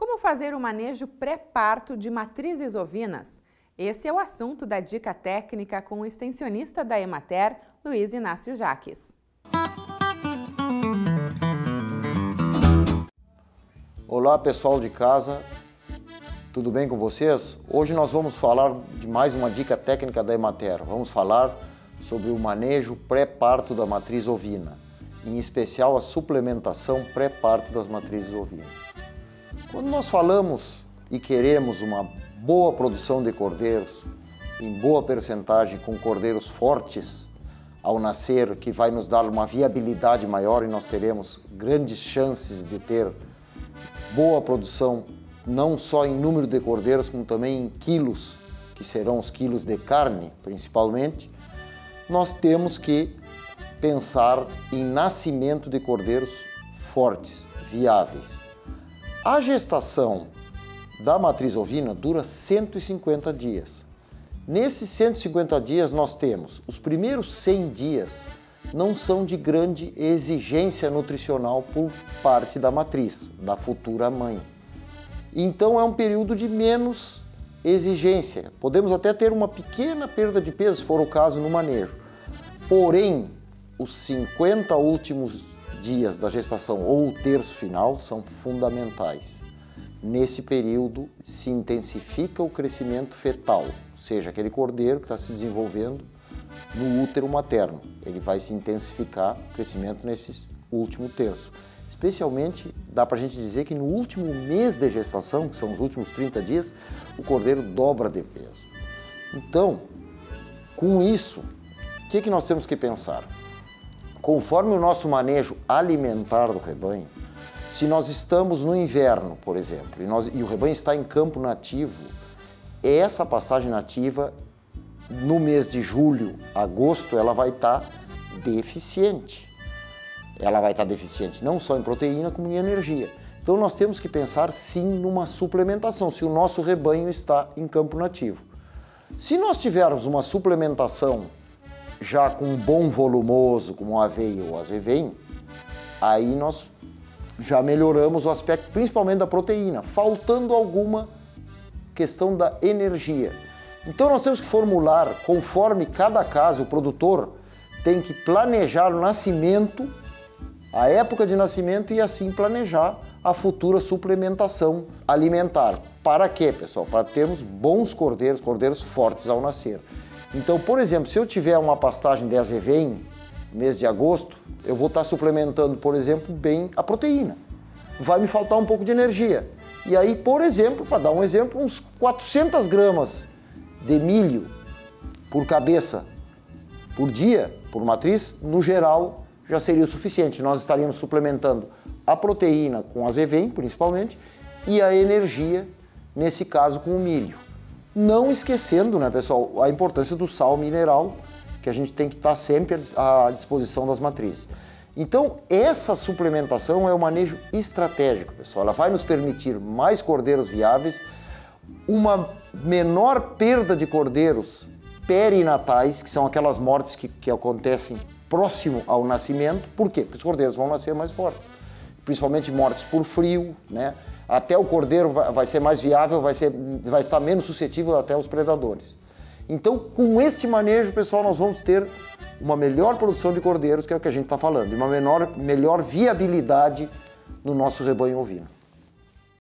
Como fazer o manejo pré-parto de matrizes ovinas? Esse é o assunto da Dica Técnica com o extensionista da Emater, Luiz Inácio Jaques. Olá pessoal de casa, tudo bem com vocês? Hoje nós vamos falar de mais uma dica técnica da Emater. Vamos falar sobre o manejo pré-parto da matriz ovina, em especial a suplementação pré-parto das matrizes ovinas. Quando nós falamos e queremos uma boa produção de cordeiros, em boa percentagem com cordeiros fortes ao nascer, que vai nos dar uma viabilidade maior e nós teremos grandes chances de ter boa produção, não só em número de cordeiros, como também em quilos, que serão os quilos de carne principalmente, nós temos que pensar em nascimento de cordeiros fortes, viáveis. A gestação da matriz ovina dura 150 dias. Nesses 150 dias nós temos os primeiros 100 dias não são de grande exigência nutricional por parte da matriz, da futura mãe. Então é um período de menos exigência. Podemos até ter uma pequena perda de peso, se for o caso, no manejo. Porém, os 50 últimos dias da gestação ou o terço final são fundamentais. Nesse período se intensifica o crescimento fetal, ou seja, aquele cordeiro que está se desenvolvendo no útero materno. Ele vai se intensificar o crescimento nesse último terço. Especialmente dá para a gente dizer que no último mês de gestação, que são os últimos 30 dias, o cordeiro dobra de peso. Então, com isso, o que nós temos que pensar? Conforme o nosso manejo alimentar do rebanho, se nós estamos no inverno, por exemplo, e o rebanho está em campo nativo, essa pastagem nativa, no mês de julho, agosto, ela vai estar deficiente. Ela vai estar deficiente não só em proteína, como em energia. Então nós temos que pensar sim numa suplementação, se o nosso rebanho está em campo nativo. Se nós tivermos uma suplementação já com um bom volumoso, como o aveia ou o azevém, aí nós já melhoramos o aspecto principalmente da proteína, faltando alguma questão da energia. Então nós temos que formular, conforme cada caso, o produtor tem que planejar o nascimento, a época de nascimento e assim planejar a futura suplementação alimentar. Para quê, pessoal? Para termos bons cordeiros, cordeiros fortes ao nascer. Então, por exemplo, se eu tiver uma pastagem de azevém, mês de agosto, eu vou estar suplementando, por exemplo, bem a proteína. Vai me faltar um pouco de energia. E aí, por exemplo, para dar um exemplo, uns 400 gramas de milho por cabeça, por dia, por matriz, no geral, já seria o suficiente. Nós estaríamos suplementando a proteína com azevém, principalmente, e a energia, nesse caso, com o milho. Não esquecendo, né, pessoal, a importância do sal mineral, que a gente tem que estar sempre à disposição das matrizes. Então, essa suplementação é um manejo estratégico, pessoal. Ela vai nos permitir mais cordeiros viáveis, uma menor perda de cordeiros perinatais, que são aquelas mortes que acontecem próximo ao nascimento. Por quê? Porque os cordeiros vão nascer mais fortes. Principalmente mortes por frio, né? Até o cordeiro vai ser mais viável, vai estar menos suscetível até aos predadores. Então, com este manejo, pessoal, nós vamos ter uma melhor produção de cordeiros, que é o que a gente está falando, e uma melhor viabilidade no nosso rebanho ovino.